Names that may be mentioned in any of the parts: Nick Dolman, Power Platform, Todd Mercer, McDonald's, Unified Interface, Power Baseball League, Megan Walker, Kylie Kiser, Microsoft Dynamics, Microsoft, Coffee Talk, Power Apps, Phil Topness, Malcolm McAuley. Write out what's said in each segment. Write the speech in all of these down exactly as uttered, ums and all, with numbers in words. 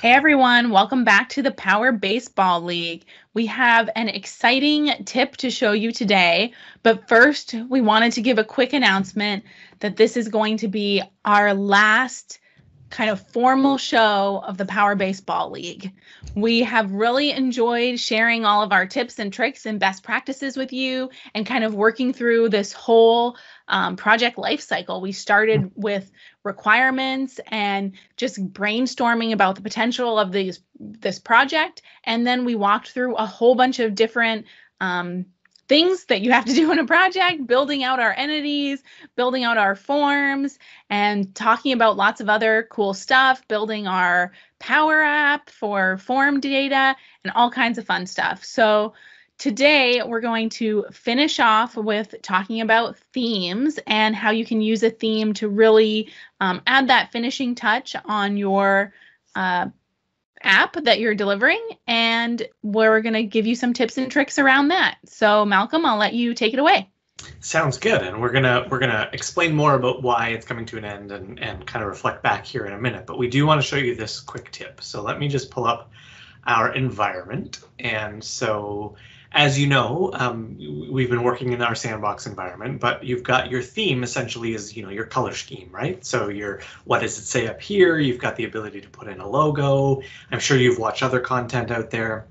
Hey everyone, welcome back to the Power Baseball League. We have an exciting tip to show you today, but first we wanted to give a quick announcement that this is going to be our last kind of formal show of the Power Baseball League. We have really enjoyed sharing all of our tips and tricks and best practices with you and kind of working through this whole Um, project life cycle. We started with requirements and just brainstorming about the potential of these this project, and then we walked through a whole bunch of different um, things that you have to do in a project, building out our entities, building out our forms, and talking about lots of other cool stuff, building our Power App for form data and all kinds of fun stuff. So today, we're going to finish off with talking about themes and how you can use a theme to really um, add that finishing touch on your uh, app that you're delivering. And we're going to give you some tips and tricks around that. So Malcolm, I'll let you take it away. Sounds good. And we're going to we're going to explain more about why it's coming to an end and, and kind of reflect back here in a minute. But we do want to show you this quick tip. So let me just pull up our environment. And so, as you know, um, we've been working in our sandbox environment, but you've got your theme essentially is, you know, your color scheme, right? So your, what does it say up here? You've got the ability to put in a logo. I'm sure you've watched other content out there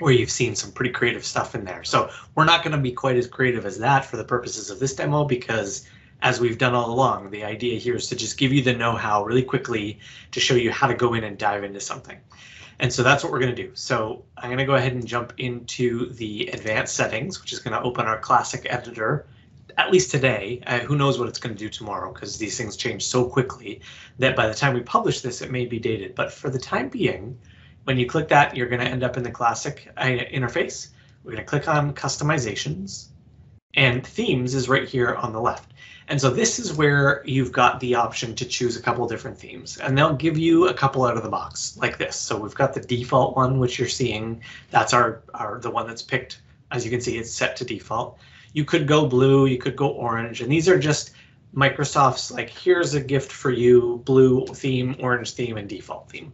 where you've seen some pretty creative stuff in there. So we're not going to be quite as creative as that for the purposes of this demo, because as we've done all along, the idea here is to just give you the know-how really quickly to show you how to go in and dive into something. And so that's what we're going to do. So I'm going to go ahead and jump into the advanced settings, which is going to open our classic editor, at least today. Uh, who knows what it's going to do tomorrow, because these things change so quickly that by the time we publish this, it may be dated. But for the time being, when you click that, you're going to end up in the classic uh, interface. We're going to click on customizations, and themes is right here on the left. And so this is where you've got the option to choose a couple different themes, and they'll give you a couple out of the box like this. So we've got the default one, which you're seeing. That's our, our the one that's picked. As you can see, it's set to default. You could go blue, you could go orange, and these are just Microsoft's like, here's a gift for you, blue theme, orange theme, and default theme.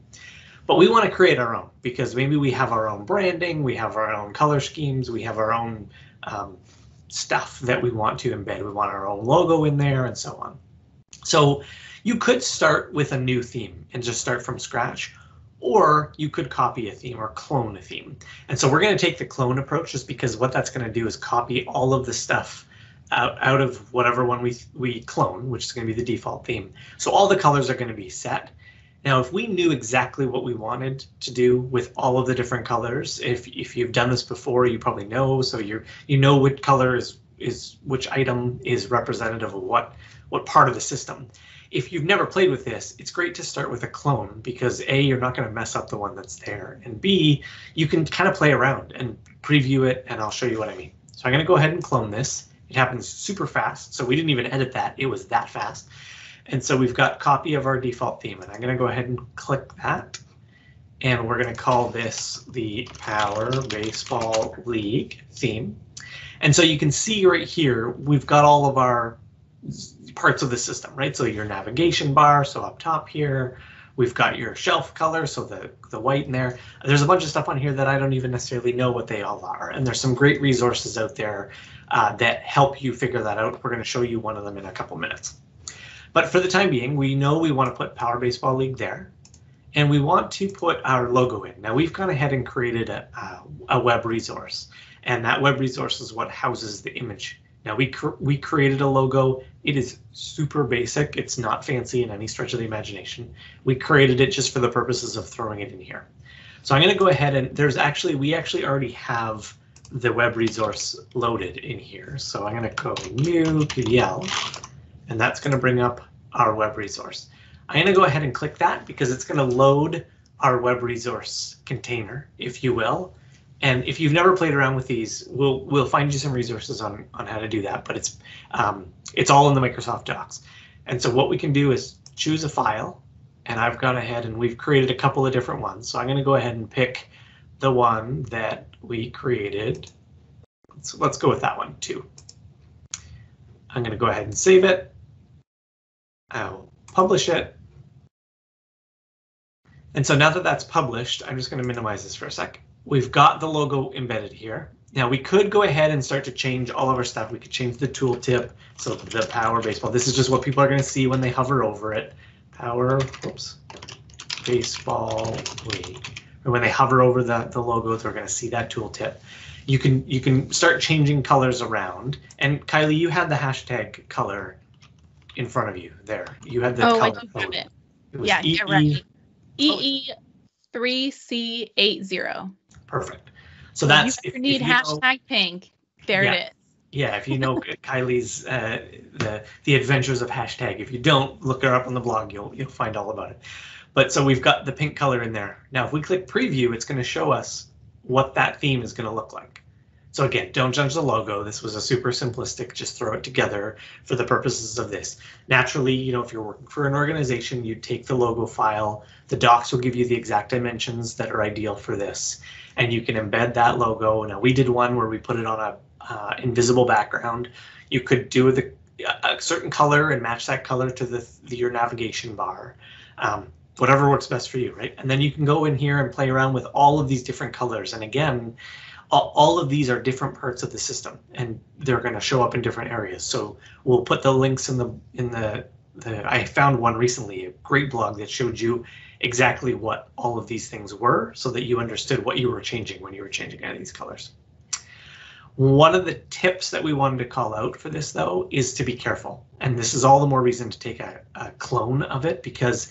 But we want to create our own, because maybe we have our own branding, we have our own color schemes, we have our own um, stuff that we want to embed. We want our own logo in there and so on. So you could start with a new theme and just start from scratch, or you could copy a theme or clone a theme. And so we're going to take the clone approach, just because what that's going to do is copy all of the stuff out, out of whatever one we, we clone, which is going to be the default theme. So all the colors are going to be set. Now, if we knew exactly what we wanted to do with all of the different colors, if if you've done this before, you probably know. So you you know which color is is which item is representative of what what part of the system. If you've never played with this, it's great to start with a clone, because A, you're not going to mess up the one that's there, and B, you can kind of play around and preview it, and I'll show you what I mean. So I'm going to go ahead and clone this. It happens super fast, so we didn't even edit that. It was that fast. And so we've got copy of our default theme, and I'm going to go ahead and click that, and we're going to call this the Power Baseball League theme. And so you can see right here, we've got all of our parts of the system, right? So your navigation bar, so up top here, we've got your shelf color, so the, the white in there. There's a bunch of stuff on here that I don't even necessarily know what they all are, and there's some great resources out there uh, that help you figure that out. We're going to show you one of them in a couple minutes. But for the time being, we know we want to put Power Baseball League there, and we want to put our logo in. Now, we've gone ahead and created a, a, a web resource, and that web resource is what houses the image. Now, we, cr we created a logo. It is super basic. It's not fancy in any stretch of the imagination. We created it just for the purposes of throwing it in here. So I'm going to go ahead and there's actually, we actually already have the web resource loaded in here. So I'm going to go new P D L. And that's going to bring up our web resource. I'm going to go ahead and click that, because it's going to load our web resource container, if you will. And if you've never played around with these, we'll we'll find you some resources on on how to do that. But it's um, it's all in the Microsoft Docs. And so what we can do is choose a file. And I've gone ahead and we've created a couple of different ones. So I'm going to go ahead and pick the one that we created. So let's go with that one too. I'm going to go ahead and save it. I'll publish it. And so now that that's published, I'm just going to minimize this for a sec. We've got the logo embedded here. Now we could go ahead and start to change all of our stuff. We could change the tooltip, so the Power Baseball. This is just what people are going to see when they hover over it. Power, oops, Baseball League. Or when they hover over the, the logo, they're going to see that tooltip. You can you can start changing colors around. And Kylie, you had the hashtag color in front of you there. You had the oh, color I code. It. It was yeah, E E, right. E E three C eight zero. Perfect. So that's you if, need if you hashtag know, pink. There yeah, it is. Yeah, if you know Kylie's uh, the the adventures of hashtag. If you don't, look her up on the blog. You'll you'll find all about it. But so we've got the pink color in there. Now, if we click preview, it's going to show us what that theme is going to look like. So again, don't judge the logo. This was a super simplistic, just throw it together for the purposes of this. Naturally, you know, if you're working for an organization, you take the logo file. The docs will give you the exact dimensions that are ideal for this. And you can embed that logo. Now, we did one where we put it on a uh, invisible background. You could do the, a certain color and match that color to the, the your navigation bar. Um, whatever works best for you, right? And then you can go in here and play around with all of these different colors. And again, all of these are different parts of the system, and they're going to show up in different areas. So we'll put the links in the in the, the I found one recently, a great blog that showed you exactly what all of these things were so that you understood what you were changing when you were changing any of these colors. One of the tips that we wanted to call out for this, though, is to be careful. And this is all the more reason to take a, a clone of it, because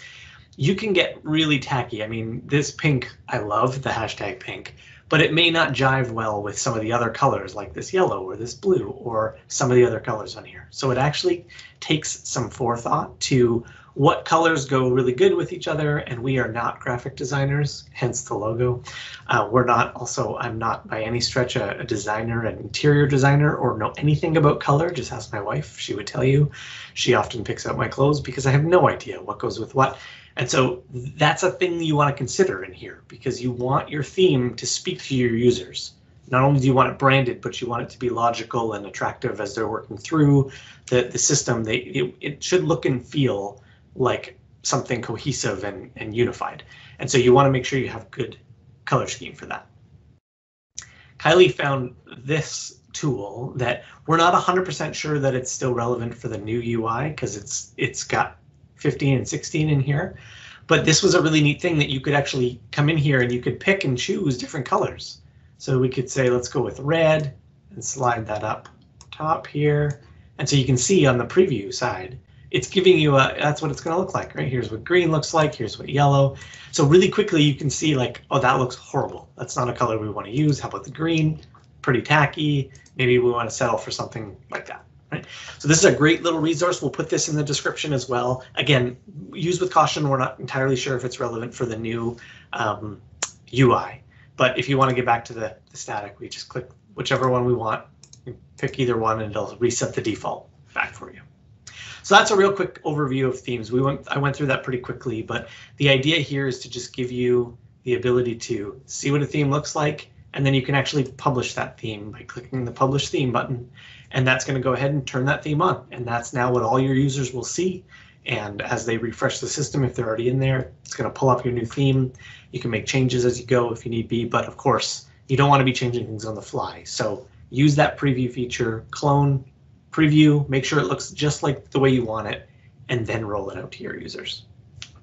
you can get really tacky. I mean, this pink, I love the hashtag pink, but it may not jive well with some of the other colors like this yellow or this blue or some of the other colors on here. So it actually takes some forethought to what colors go really good with each other. And we are not graphic designers, hence the logo. Uh, we're not also, I'm not by any stretch a, a designer, an interior designer, or know anything about color. Just ask my wife, she would tell you. She often picks out my clothes because I have no idea what goes with what. And so that's a thing you want to consider in here, because you want your theme to speak to your users. Not only do you want it branded, but you want it to be logical and attractive as they're working through the, the system. They, it, it should look and feel like something cohesive and, and unified. And so you want to make sure you have good color scheme for that. Kylie found this tool that we're not one hundred percent sure that it's still relevant for the new U I, because it's it's got fifteen and sixteen in here, but this was a really neat thing that you could actually come in here and you could pick and choose different colors. So we could say, let's go with red and slide that up top here. And so you can see on the preview side, it's giving you a, that's what it's going to look like, right? Here's what green looks like. Here's what yellow. So really quickly you can see like, oh, that looks horrible. That's not a color we want to use. How about the green? Pretty tacky. Maybe we want to settle for something like that. Right. So this is a great little resource. We'll put this in the description as well. Again, use with caution. We're not entirely sure if it's relevant for the new um, U I, but if you want to get back to the, the static, we just click whichever one we want, pick either one, and it'll reset the default back for you. So that's a real quick overview of themes. We went, I went through that pretty quickly, but the idea here is to just give you the ability to see what a theme looks like, and then you can actually publish that theme by clicking the Publish Theme button. And that's going to go ahead and turn that theme on. And that's now what all your users will see. And as they refresh the system, if they're already in there, it's going to pull up your new theme. You can make changes as you go if you need be. But of course, you don't want to be changing things on the fly. So use that preview feature, clone, preview, make sure it looks just like the way you want it, and then roll it out to your users.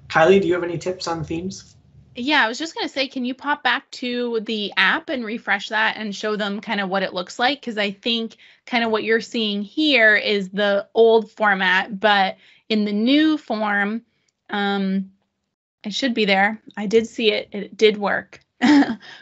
Kylie, do you have any tips on themes? Yeah, I was just going to say, can you pop back to the app and refresh that and show them kind of what it looks like? Because I think kind of what you're seeing here is the old format, but in the new form, um, it should be there. I did see it. It did work.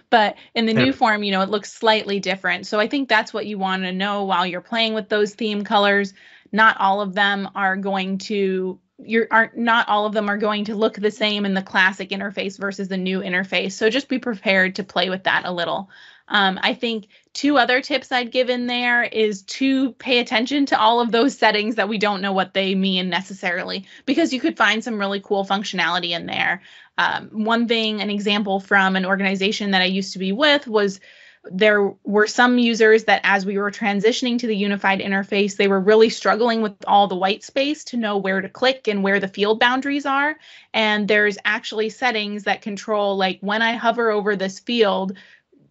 But in the yeah. new form, you know, it looks slightly different. So I think that's what you want to know while you're playing with those theme colors. Not all of them are going to You're aren't not all of them are going to look the same in the classic interface versus the new interface. So just be prepared to play with that a little. Um, I think two other tips I'd give in there is to pay attention to all of those settings that we don't know what they mean necessarily, because you could find some really cool functionality in there. Um, one thing, an example from an organization that I used to be with was There were some users that, as we were transitioning to the unified interface, they were really struggling with all the white space to know where to click and where the field boundaries are. And there's actually settings that control, like, when I hover over this field,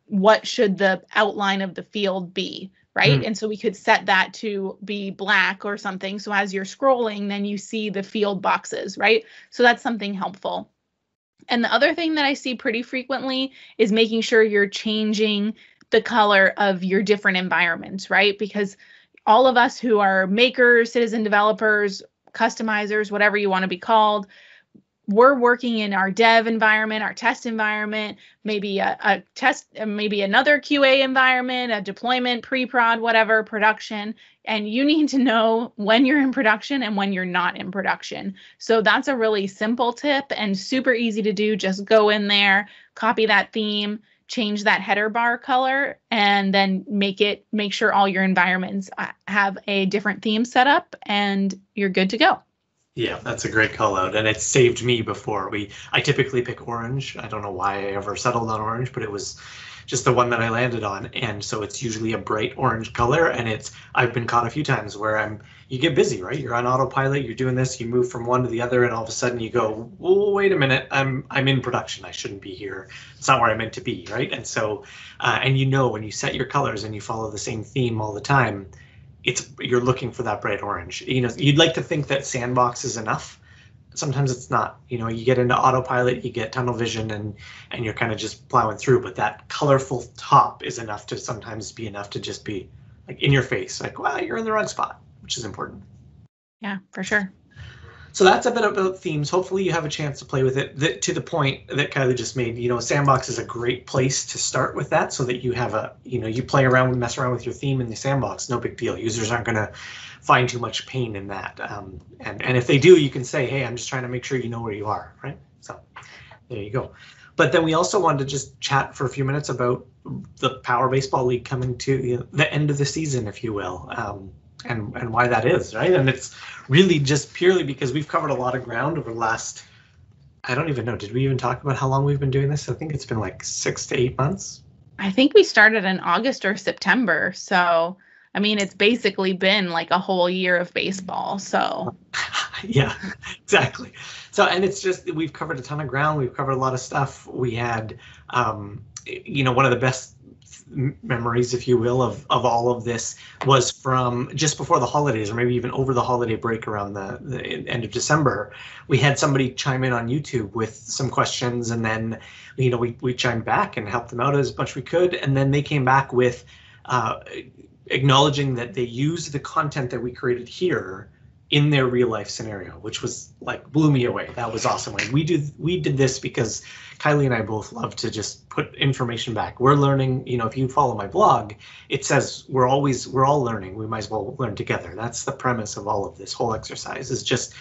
what should the outline of the field be, right? Mm. And so we could set that to be black or something. So as you're scrolling, then you see the field boxes, right? So that's something helpful. And the other thing that I see pretty frequently is making sure you're changing the color of your different environments, right? Because all of us who are makers, citizen developers, customizers, whatever you want to be called, we're working in our dev environment, our test environment, maybe a, a test, maybe another Q A environment, a deployment, pre-prod, whatever, production. And you need to know when you're in production and when you're not in production. So that's a really simple tip and super easy to do. Just go in there, copy that theme, change that header bar color, and then make it, make sure all your environments have a different theme set up, and you're good to go. Yeah, that's a great call out, and it saved me before. We I typically pick orange. I don't know why I ever settled on orange, but it was just the one that I landed on, and so it's usually a bright orange color, and it's I've been caught a few times where I'm you get busy, right? You're on autopilot, you're doing this, you move from one to the other, and all of a sudden you go, "Well, wait a minute, I'm I'm in production. I shouldn't be here. It's not where I meant to be," right? And so uh, and you know, when you set your colors and you follow the same theme all the time, it's you're looking for that bright orange. You know, you'd like to think that sandbox is enough. Sometimes it's not. You know, you get into autopilot, you get tunnel vision, and and you're kind of just plowing through. But that colorful top is enough to sometimes be enough to just be like in your face, like, wow, you're in the wrong spot, which is important. Yeah, for sure. So that's a bit about themes. Hopefully you have a chance to play with it. That, to the point that Kylie just made, you know, sandbox is a great place to start with that, so that you have a, you know, you play around, mess around with your theme in the sandbox. No big deal. Users aren't going to find too much pain in that. Um, and, and if they do, you can say, hey, I'm just trying to make sure you know where you are, right? So there you go. But then we also wanted to just chat for a few minutes about the Power Baseball League coming to, you know, the end of the season, if you will. Um, And, and why that is, right? And it's really just purely because we've covered a lot of ground over the last, I don't even know, did we even talk about how long we've been doing this? I think it's been like six to eight months. I think we started in August or September. So, I mean, it's basically been like a whole year of baseball. So, yeah, exactly. So, and it's just, we've covered a ton of ground. We've covered a lot of stuff. We had, um, you know, one of the best memories, if you will, of of all of this was from just before the holidays, or maybe even over the holiday break around the, the end of December. We had somebody chime in on YouTube with some questions, and then, you know, we, we chimed back and helped them out as much as we could, and then they came back with uh, acknowledging that they used the content that we created here in their real life scenario, which was like blew me away. That was awesome. Like we do, we did this because Kylie and I both love to just put information back. We're learning, you know, if you follow my blog, it says we're always, we're all learning. We might as well learn together. That's the premise of all of this whole exercise, is just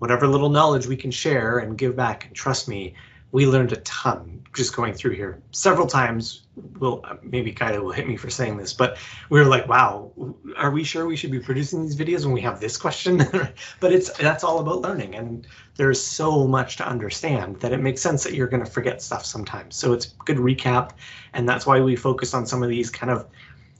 whatever little knowledge we can share and give back. And trust me, we learned a ton just going through here several times. Well, maybe Kylie will hit me for saying this, but we were like, wow, are we sure we should be producing these videos when we have this question? But it's that's all about learning. And there's so much to understand that it makes sense that you're going to forget stuff sometimes. So it's good recap. And that's why we focus on some of these kind of,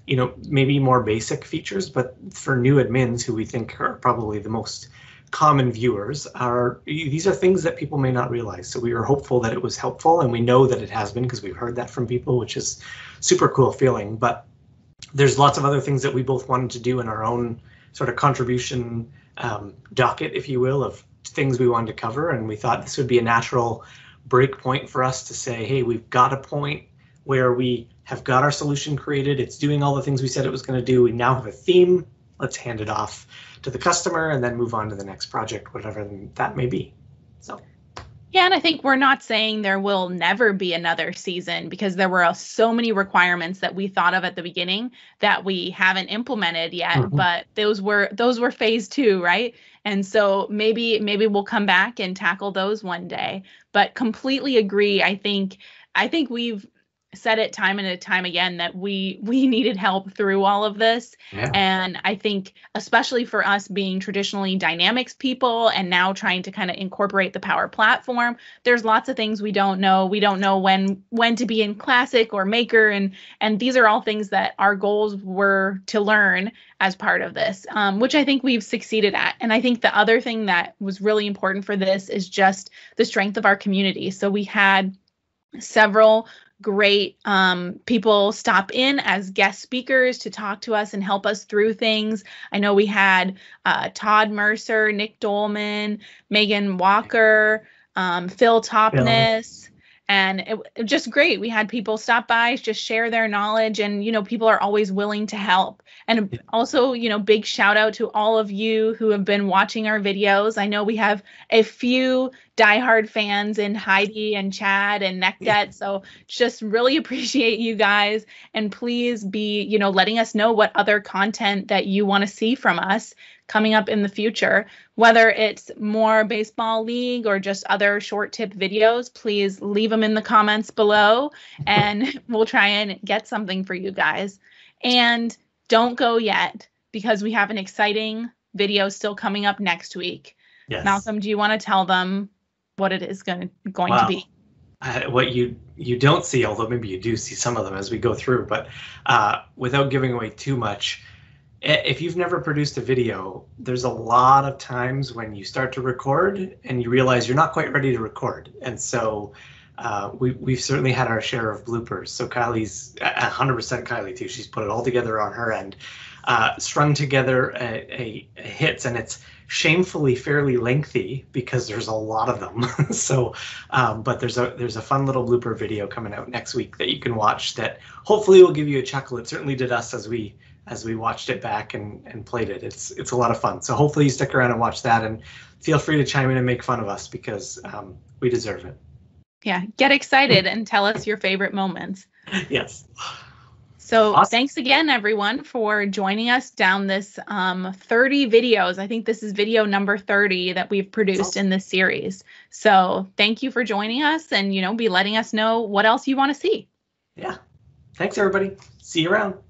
you know, maybe more basic features. But for new admins who we think are probably the most common viewers, are these are things that people may not realize. So we are hopeful that it was helpful, and we know that it has been because we've heard that from people, which is super cool feeling. But there's lots of other things that we both wanted to do in our own sort of contribution um, docket, if you will, of things we wanted to cover. And we thought this would be a natural break point for us to say, hey, we've got a point where we have got our solution created. It's doing all the things we said it was going to do. We now have a theme. Let's hand it off to the customer and then move on to the next project, whatever that may be. So, yeah, and I think we're not saying there will never be another season, because there were so many requirements that we thought of at the beginning that we haven't implemented yet. Mm-hmm. But those were those were phase two, right? And so maybe maybe we'll come back and tackle those one day. But completely agree. I think I think we've said it time and time again that we we needed help through all of this. Yeah. And I think especially for us being traditionally dynamics people and now trying to kind of incorporate the Power Platform, there's lots of things we don't know. We don't know when when to be in Classic or Maker, and and these are all things that our goals were to learn as part of this, um, which I think we've succeeded at. And I think the other thing that was really important for this is just the strength of our community. So we had several great um, people stop in as guest speakers to talk to us and help us through things. I know we had uh, Todd Mercer, Nick Dolman, Megan Walker, um, Phil Topness, and it, it just great. We had people stop by, just share their knowledge, and, you know, people are always willing to help. And also, you know, big shout out to all of you who have been watching our videos. I know we have a few diehard fans in Heidi and Chad and Neckdet. Yeah. So just really appreciate you guys, and please be, you know, letting us know what other content that you want to see from us coming up in the future, whether it's more baseball league or just other short tip videos. Please leave them in the comments below and we'll try and get something for you guys. And don't go yet, because we have an exciting video still coming up next week. Yes. Malcolm, do you want to tell them what it is going to, going wow. to be? Uh, what you you don't see, although maybe you do see some of them as we go through, but uh, without giving away too much, if you've never produced a video, there's a lot of times when you start to record and you realize you're not quite ready to record. And so uh, we, we've certainly had our share of bloopers. So Kylie's, one hundred percent Kylie too, she's put it all together on her end, uh, strung together a, a, a hits, and it's shamefully fairly lengthy because there's a lot of them. So um, but there's a there's a fun little blooper video coming out next week that you can watch that hopefully will give you a chuckle. It certainly did us as we as we watched it back and and played it. It's it's a lot of fun. So hopefully you stick around and watch that, and feel free to chime in and make fun of us, because um, we deserve it. Yeah, get excited and tell us your favorite moments. Yes. So awesome. Thanks again, everyone, for joining us down this um, thirty videos. I think this is video number thirty that we've produced awesome. in this series. So thank you for joining us, and, you know, be letting us know what else you want to see. Yeah. Thanks, everybody. See you around.